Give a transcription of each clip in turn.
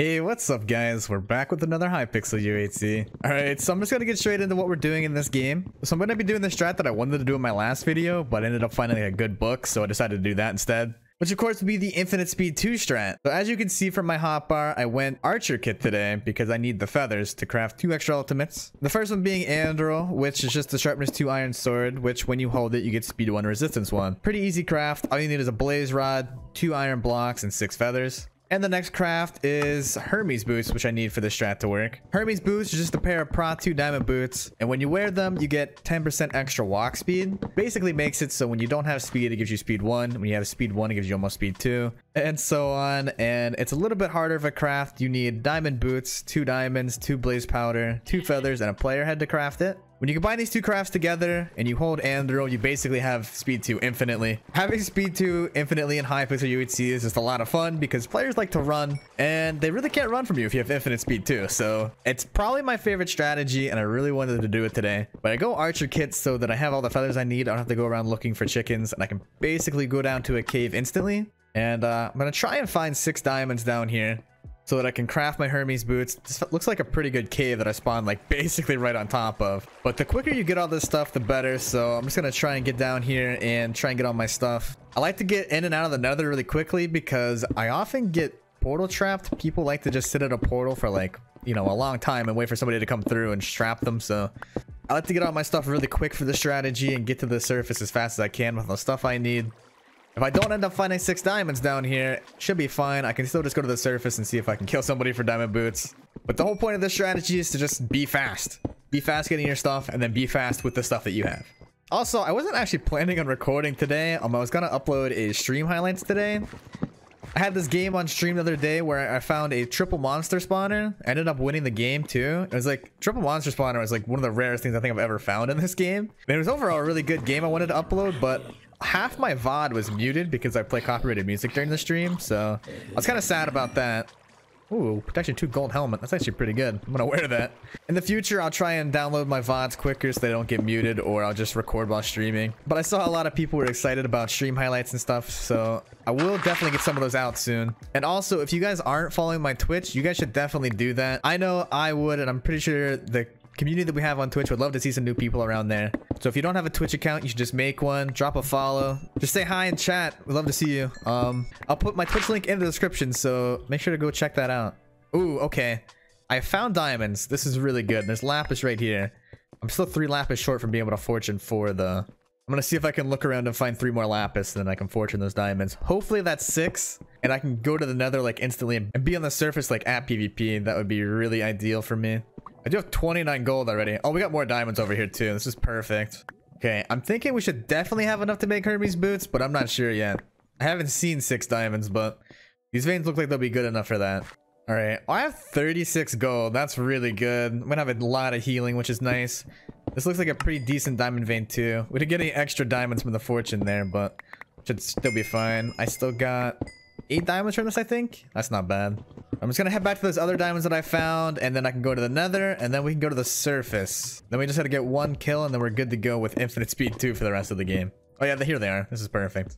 Hey, what's up guys? We're back with another Hypixel UHC. Alright, so I'm just gonna get straight into what we're doing in this game. So I'm gonna be doing the strat that I wanted to do in my last video, but I ended up finding a good book, so I decided to do that instead. Which of course would be the Infinite Speed 2 strat. So as you can see from my hotbar, I went Archer Kit today because I need the feathers to craft two extra ultimates. The first one being Andúril, which is just the Sharpness 2 Iron Sword, which when you hold it, you get Speed 1 Resistance 1. Pretty easy craft. All you need is a Blaze Rod, 2 Iron Blocks, and 6 Feathers. And the next craft is Hermes Boots, which I need for this strat to work. Hermes Boots is just a pair of Prot 2 Diamond Boots, and when you wear them, you get 10% extra walk speed. Basically makes it so when you don't have speed, it gives you Speed 1. When you have Speed 1, it gives you almost Speed 2, and so on. And it's a little bit harder of a craft. You need Diamond Boots, 2 diamonds, 2 blaze powder, 2 feathers, and a player head to craft it. When you combine these two crafts together and you hold Andúril, you basically have Speed 2 infinitely. Having Speed 2 infinitely in Hypixel UHC is just a lot of fun because players like to run and they really can't run from you if you have infinite Speed 2. So it's probably my favorite strategy and I really wanted to do it today. But I go Archer Kit so that I have all the feathers I need. I don't have to go around looking for chickens and I can basically go down to a cave instantly. And I'm going to try and find 6 diamonds down here so that I can craft my Hermes Boots. This looks like a pretty good cave that I spawned like basically right on top of. But the quicker you get all this stuff, the better. So I'm just gonna try and get down here and try and get all my stuff. I like to get in and out of the nether really quickly because I often get portal trapped. People like to just sit at a portal for like, you know, a long time and wait for somebody to come through and trap them. So I like to get all my stuff really quick for the strategy and get to the surface as fast as I can with the stuff I need. If I don't end up finding 6 diamonds down here, should be fine. I can still just go to the surface and see if I can kill somebody for diamond boots. But the whole point of this strategy is to just be fast. Be fast getting your stuff and then be fast with the stuff that you have. Also, I wasn't actually planning on recording today. I was going to upload a stream highlights today. I had this game on stream the other day where I found a triple monster spawner. I ended up winning the game too. It was like triple monster spawner was like one of the rarest things I think I've ever found in this game. And it was overall a really good game I wanted to upload, but half my VOD was muted because I play copyrighted music during the stream, so I was kind of sad about that. Ooh, protection 2 gold helmet. That's actually pretty good. I'm gonna wear that. In the future, I'll try and download my VODs quicker so they don't get muted, or I'll just record while streaming. But I saw a lot of people were excited about stream highlights and stuff, so I will definitely get some of those out soon. And also, if you guys aren't following my Twitch, you guys should definitely do that. I know I would, and I'm pretty sure the community that we have on Twitch would love to see some new people around there. So if you don't have a Twitch account, you should just make one, drop a follow, just say hi in chat. We'd love to see you. I'll put my Twitch link in the description, so make sure to go check that out. Ooh, okay. I found diamonds. This is really good. There's lapis right here. I'm still 3 lapis short from being able to fortune 4 though. I'm gonna see if I can look around and find 3 more lapis, and then I can fortune those diamonds. Hopefully that's 6, and I can go to the nether like instantly and be on the surface like at PvP. That would be really ideal for me. I do have 29 gold already. Oh, we got more diamonds over here too. This is perfect. Okay, I'm thinking we should definitely have enough to make Hermes Boots, but I'm not sure yet. I haven't seen 6 diamonds, but these veins look like they'll be good enough for that. All right, I have 36 gold. That's really good. I'm gonna have a lot of healing, which is nice. This looks like a pretty decent diamond vein too. We didn't get any extra diamonds from the fortune there, but should still be fine. I still got 8 diamonds from this, I think. That's not bad. I'm just gonna head back to those other diamonds that I found, and then I can go to the nether, and then we can go to the surface. Then we just had to get 1 kill, and then we're good to go with infinite speed 2 for the rest of the game. Oh yeah, here they are. This is perfect.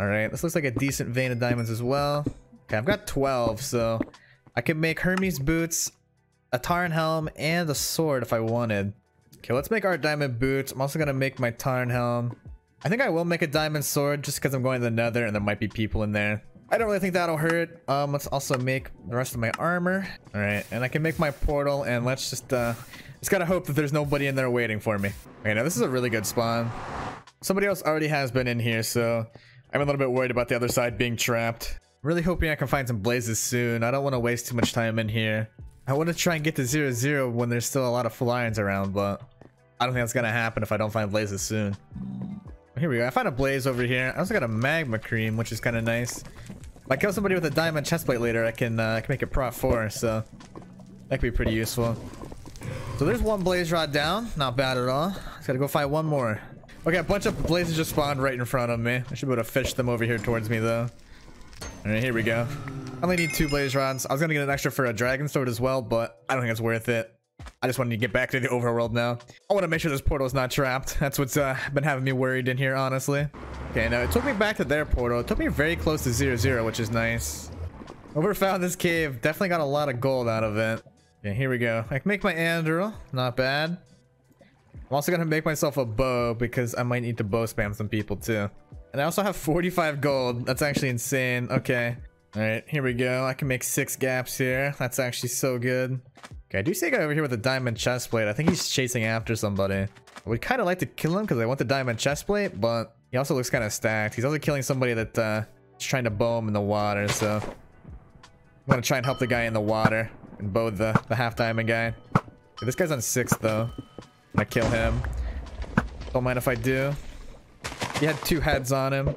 All right, this looks like a decent vein of diamonds as well. Okay, I've got 12, so I can make Hermes Boots, a Tarn Helm, and a sword if I wanted. Okay, let's make our diamond boots. I'm also gonna make my Tarn Helm. I think I will make a diamond sword just because I'm going to the nether, and there might be people in there. I don't really think that'll hurt. Let's also make the rest of my armor. All right, and I can make my portal, and let's just gotta hope that there's nobody in there waiting for me. Okay, now this is a really good spawn. Somebody else already has been in here, so I'm a little bit worried about the other side being trapped. Really hoping I can find some blazes soon. I don't want to waste too much time in here. I want to try and get to 0-0 when there's still a lot of full irons around, but I don't think that's gonna happen if I don't find blazes soon. Here we go. I found a blaze over here. I also got a magma cream, which is kind of nice. If I kill somebody with a diamond chestplate later, I can make a Prot 4, so that could be pretty useful. So there's 1 blaze rod down. Not bad at all. Just gotta go find 1 more. Okay, a bunch of blazes just spawned right in front of me. I should be able to fish them over here towards me, though. All right, here we go. I only need 2 blaze rods. I was gonna get an extra for a dragon sword as well, but I don't think it's worth it. I just wanted to get back to the overworld now. I want to make sure this portal is not trapped. That's what's been having me worried in here, honestly. Okay, now it took me back to their portal. It took me very close to 0-0, which is nice. Whoever found this cave definitely got a lot of gold out of it. Yeah, here we go. I can make my Andúril. Not bad. I'm also gonna make myself a bow because I might need to bow spam some people too. And I also have 45 gold. That's actually insane. Okay. Alright, here we go. I can make 6 gaps here. That's actually so good. Okay, I do see a guy over here with a diamond chest plate. I think he's chasing after somebody. I would kind of like to kill him because I want the diamond chest plate, but he also looks kind of stacked. He's also killing somebody that is trying to bow him in the water, so I'm gonna try and help the guy in the water and bow the half diamond guy. Okay, this guy's on 6th though. I'm gonna kill him. Don't mind if I do. He had 2 heads on him.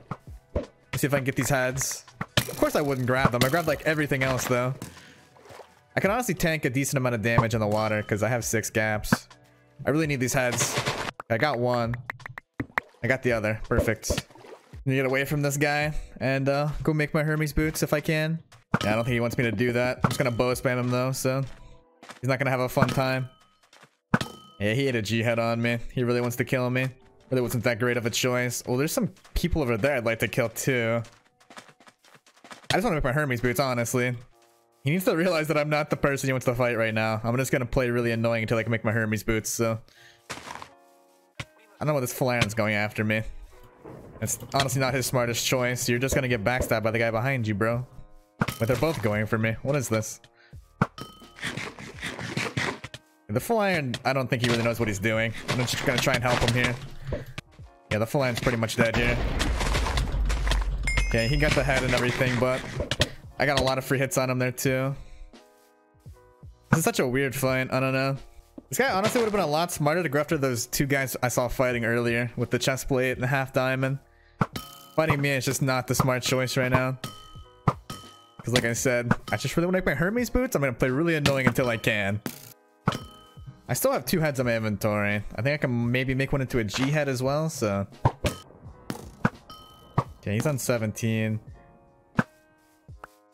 Let's see if I can get these heads. Of course I wouldn't grab them. I grabbed like everything else though. I can honestly tank a decent amount of damage in the water because I have 6 gaps. I really need these heads. I got one. I got the other. Perfect. I need to get away from this guy and go make my Hermes boots if I can. Yeah, I don't think he wants me to do that. I'm just gonna bow spam him though, so he's not gonna have a fun time. Yeah, he had a G-head on me. He really wants to kill me. Really wasn't that great of a choice. Well, there's some people over there I'd like to kill too. I just want to make my Hermes boots, honestly. He needs to realize that I'm not the person he wants to fight right now. I'm just gonna play really annoying until I can make my Hermes boots, so... I don't know why this Flareon's going after me. It's honestly not his smartest choice. You're just gonna get backstabbed by the guy behind you, bro. But they're both going for me. What is this? The Flareon, I don't think he really knows what he's doing. I'm just gonna try and help him here. Yeah, the Flareon's pretty much dead here. Okay, he got the head and everything, but... I got a lot of free hits on him there too. This is such a weird fight. I don't know. This guy honestly would have been a lot smarter to go after those 2 guys I saw fighting earlier with the chest plate and the half diamond. Fighting me is just not the smart choice right now. Because like I said, I just really want to make my Hermes boots. I'm going to play really annoying until I can. I still have 2 heads on my inventory. I think I can maybe make one into a G head as well, so... Okay, he's on 17.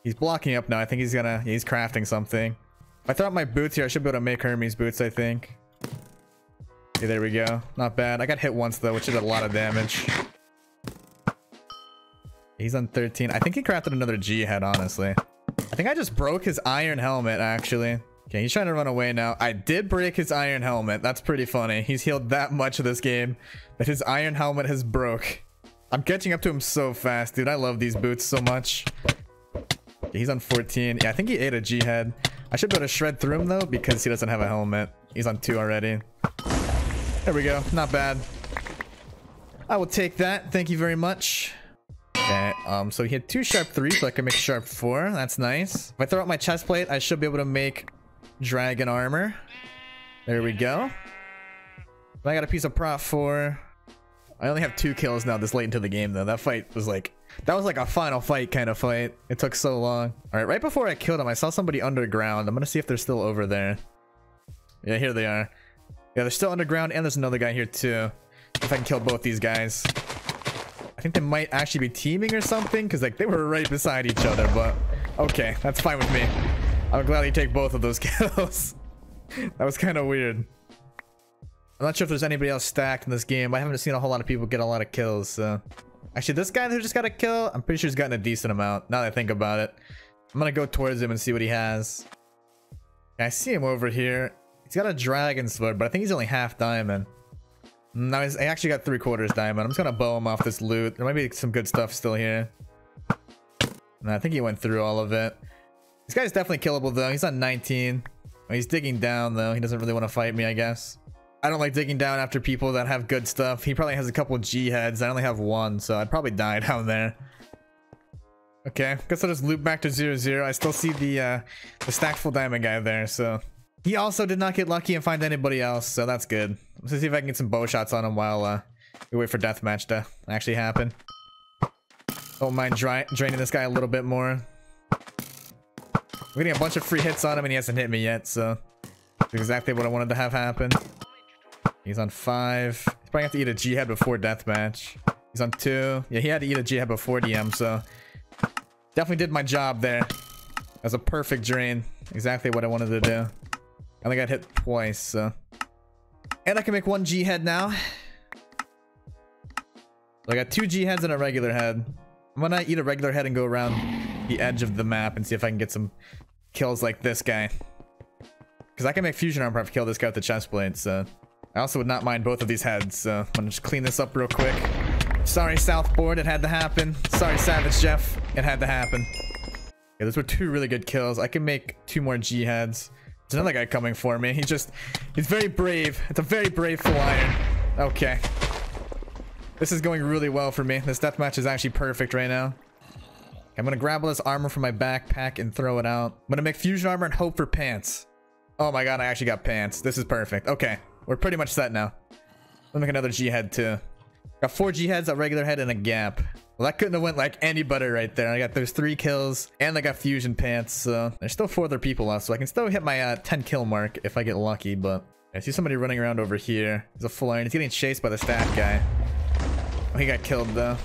He's blocking up now. I think he's gonna... Yeah, he's crafting something. If I throw out my boots here, I should be able to make Hermes boots, I think. Okay, there we go. Not bad. I got hit once, though, which did a lot of damage. He's on 13. I think he crafted another G-head, honestly. I think I just broke his iron helmet, actually. Okay, he's trying to run away now. I did break his iron helmet. That's pretty funny. He's healed that much of this game that his iron helmet has broke. I'm catching up to him so fast, dude. I love these boots so much. He's on 14. Yeah, I think he ate a G-head. I should be able to shred through him, though, because he doesn't have a helmet. He's on 2 already. There we go. Not bad. I will take that. Thank you very much. Okay, so he had 2 sharp 3, so I can make sharp 4. That's nice. If I throw out my chest plate, I should be able to make dragon armor. There we go. I got a piece of prop 4. I only have 2 kills now this late into the game, though. That fight was like... That was like a final fight kind of fight. It took so long. All right, right before I killed him, I saw somebody underground. I'm gonna see if they're still over there. Yeah, here they are. Yeah, they're still underground, and there's another guy here too. If I can kill both these guys. I think they might actually be teaming or something, because like they were right beside each other, but... Okay, that's fine with me. I'll gladly take both of those kills. That was kind of weird. I'm not sure if there's anybody else stacked in this game. I haven't seen a whole lot of people get a lot of kills, so... Actually, this guy who just got a kill, I'm pretty sure he's gotten a decent amount, now that I think about it. I'm gonna go towards him and see what he has. Yeah, I see him over here. He's got a dragon sword, but I think he's only half diamond. No, he actually got 3/4 diamond. I'm just gonna bow him off this loot. There might be some good stuff still here. No, I think he went through all of it. This guy's definitely killable, though. He's on 19. Oh, he's digging down, though. He doesn't really want to fight me, I guess. I don't like digging down after people that have good stuff. He probably has a couple G-heads. I only have 1, so I'd probably die down there. Okay, guess I'll just loop back to 0-0. I still see the stacked full diamond guy there, so... He also did not get lucky and find anybody else, so that's good. Let's see if I can get some bow shots on him while we wait for deathmatch to actually happen. Don't mind draining this guy a little bit more. We're getting a bunch of free hits on him, and he hasn't hit me yet, so... That's exactly what I wanted to have happen. He's on 5. He's probably gonna have to eat a G-head before deathmatch. He's on 2. Yeah, he had to eat a G-head before DM, so... Definitely did my job there. That was a perfect drain. Exactly what I wanted to do. I only got hit twice, so... And I can make 1 G-head now. So I got 2 G-heads and a regular head. I'm gonna eat a regular head and go around the edge of the map and see if I can get some kills like this guy. Because I can make fusion armor to kill this guy with the chest blade, so... I also would not mind both of these heads, so I'm gonna just clean this up real quick. Sorry, Southboard, it had to happen. Sorry, Savage Jeff, it had to happen. Yeah, those were two really good kills. I can make two more G heads. There's another guy coming for me. He's very brave. It's a very brave full iron. Okay. This is going really well for me. This deathmatch is actually perfect right now. I'm gonna grab all this armor from my backpack and throw it out. I'm gonna make fusion armor and hope for pants. Oh my god, I actually got pants. This is perfect. Okay, we're pretty much set now. Let me make another G head too. Got four G heads, a regular head, and a gap. Well, that couldn't have went like any better right there. I got those three kills, and I got fusion pants, so... There's still four other people left, so I can still hit my 10 kill mark if I get lucky, but... I see somebody running around over here. He's a full iron. He's getting chased by the staff guy. Oh, he got killed, though.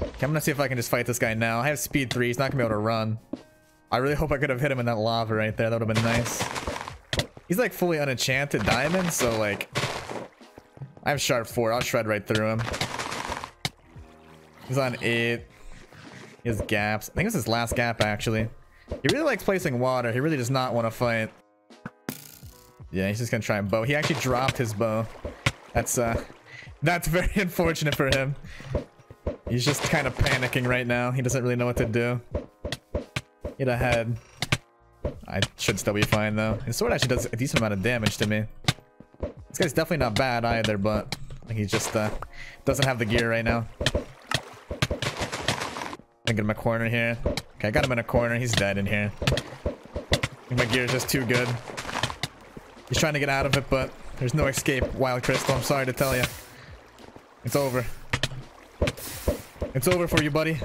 Okay, I'm gonna see if I can just fight this guy now. I have speed 3. He's not gonna be able to run. I really hope I could have hit him in that lava right there. That would have been nice. He's, like, fully unenchanted diamond, so, like... I have sharp 4. I'll shred right through him. He's on 8. He has gaps. I think this is his last gap, actually. He really likes placing water. He really does not want to fight. Yeah, he's just gonna try and bow. He actually dropped his bow. That's very unfortunate for him. He's just kind of panicking right now. He doesn't really know what to do. Hit ahead. I should still be fine, though. His sword actually does a decent amount of damage to me. This guy's definitely not bad either, but he just doesn't have the gear right now. I get him a corner here. Okay, I got him in a corner. He's dead in here. My gear is just too good. He's trying to get out of it, but there's no escape, Wild Crystal. I'm sorry to tell you. It's over. It's over for you, buddy.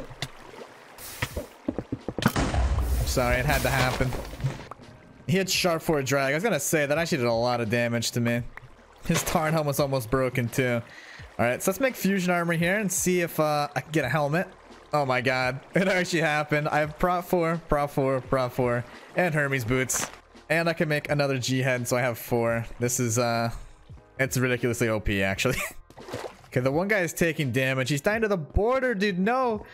I'm sorry, it had to happen. He hit sharp for a drag. I was gonna say, that actually did a lot of damage to me. His Tarn helmet's almost broken, too. Alright, so let's make fusion armor here and see if I can get a helmet. Oh my god, it actually happened. I have Prop 4, Prop 4, Prop 4, and Hermes Boots. And I can make another G-head, so I have 4. This is, it's ridiculously OP, actually. Okay, the one guy is taking damage. He's dying to the border, dude, no!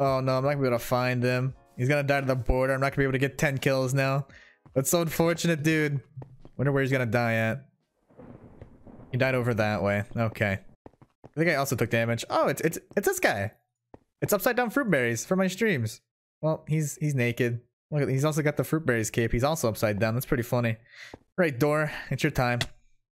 Oh no, I'm not gonna be able to find him. He's gonna die to the border. I'm not gonna be able to get 10 kills now. That's so unfortunate, dude. Wonder where he's gonna die at. He died over that way. Okay. I think I also took damage. Oh, it's this guy. It's upside down fruit berries for my streams. Well, he's naked. Look, he's also got the fruit berries cape. He's also upside down. That's pretty funny. Right, door. It's your time.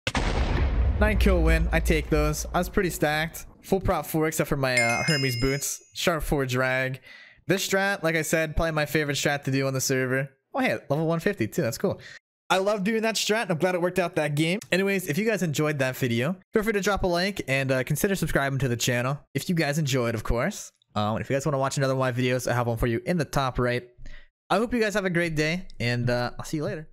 9-kill win. I take those. I was pretty stacked. Full prop 4 except for my Hermes boots. Sharp 4 drag. This strat, like I said, probably my favorite strat to do on the server. Oh hey, level 150 too. That's cool. I love doing that strat, and I'm glad it worked out that game. Anyways, if you guys enjoyed that video, feel free to drop a like and consider subscribing to the channel. If you guys enjoyed, of course. If you guys want to watch another one of my videos, I have one for you in the top right. I hope you guys have a great day, and I'll see you later.